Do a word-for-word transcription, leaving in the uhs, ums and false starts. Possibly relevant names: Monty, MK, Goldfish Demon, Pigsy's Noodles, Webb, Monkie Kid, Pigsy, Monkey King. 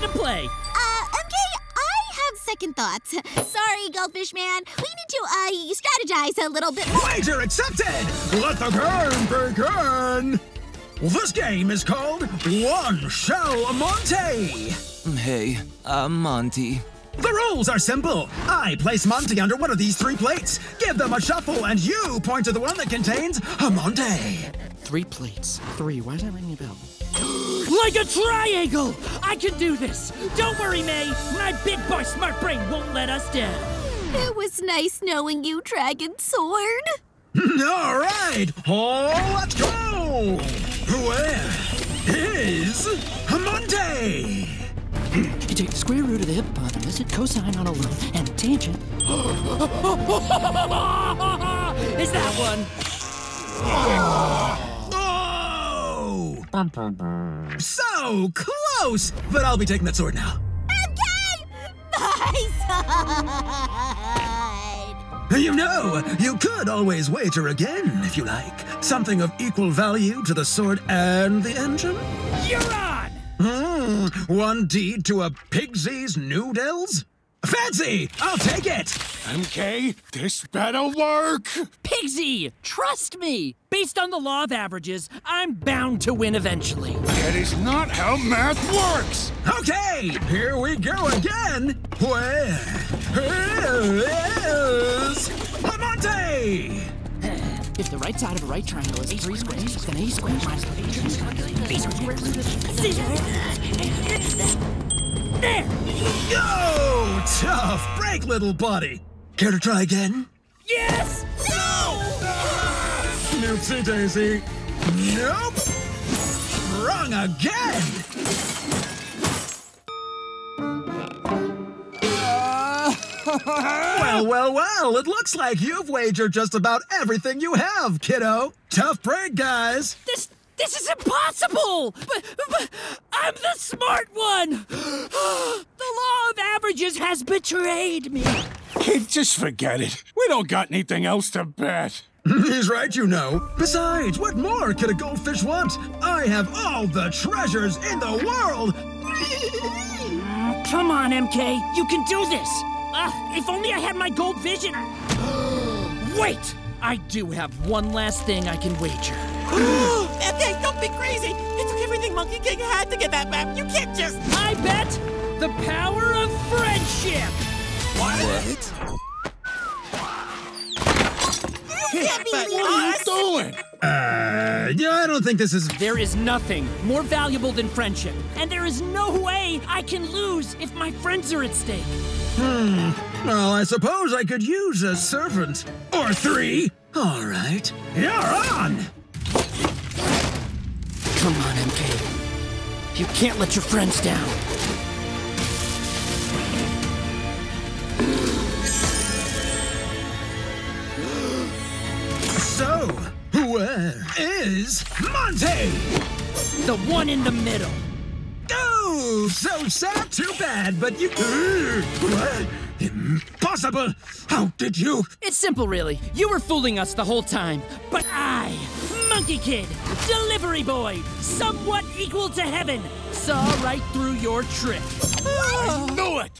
ready to play. Uh, M K, I have second thoughts. Sorry, Goldfish Man. We need to, uh, strategize a little bit more. Wager accepted! Let the game begin! Well, this game is called One Shell Monty. Hey, uh, Monty. The rules are simple. I place Monty under one of these three plates. Give them a shuffle, and you point to the one that contains a Monty. Three plates. Three. Why is that ringing a bell? Like a triangle! I can do this! Don't worry, May. My big boy smart brain won't let us down. It was nice knowing you, Dragon Sword. All right. Oh, let's go! Where is a Monty? You take the square root of the hypotenuse, cosine on a loop, and tangent. Is that one? Oh! So close! But I'll be taking that sword now. Okay! My sword! You know, you could always wager again, if you like. Something of equal value to the sword and the engine. You're on! Mm, one deed to a Pigsy's Noodles? Fancy! I'll take it! M K, this better work! Pigsy, trust me! Based on the law of averages, I'm bound to win eventually. That is not how math works! Okay, here we go again! Where is the Monty? If the right side of a right triangle is three squares, then a squared minus b squared b squared c squared. There! Yo! Tough break, little buddy. Care to try again? Yes! No! Noopsie daisy. Nope. Wrong again. Uh... Well, well, well, it looks like you've wagered just about everything you have, kiddo. Tough break, guys. This this is impossible! But, but I'm the smart one! The law of averages has betrayed me. Kid, just forget it. We don't got anything else to bet. He's right, you know. Besides, what more could a goldfish want? I have all the treasures in the world! Come on, M K. You can do this. Uh, if only I had my gold vision. Wait! I do have one last thing I can wager. M K, don't be crazy! It took everything Monkey King had to get that map. You can't just... I bet the power of friendship! What? What? You can't be lost! What are you doing? Uh, yeah, I don't think this is... There is nothing more valuable than friendship. And there is no way I can lose if my friends are at stake. Hmm. Well, I suppose I could use a servant. Or three. All right. You're on! Come on, M K. You can't let your friends down. So, where is Monty? The one in the middle. Oh, so sad, too bad, but you... What? Impossible! How did you... It's simple, really. You were fooling us the whole time. But I, Monkey Kid, delivery boy, somewhat equal to heaven, saw right through your trick. I knew it!